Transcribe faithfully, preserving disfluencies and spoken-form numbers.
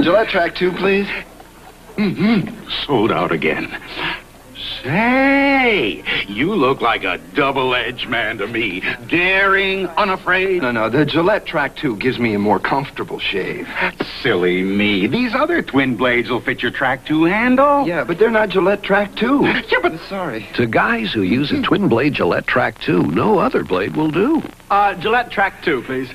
Gillette Trac two, please. Mm-hmm. Sold out again. Say, you look like a double-edged man to me. Daring, unafraid. No, no, the Gillette Trac two gives me a more comfortable shave. Silly me. These other twin blades will fit your Trac two handle. Yeah, but they're not Gillette Trac two. Yeah, but... Sorry. To guys who use a twin-blade Gillette Trac two, no other blade will do. Uh, Gillette Trac two, please.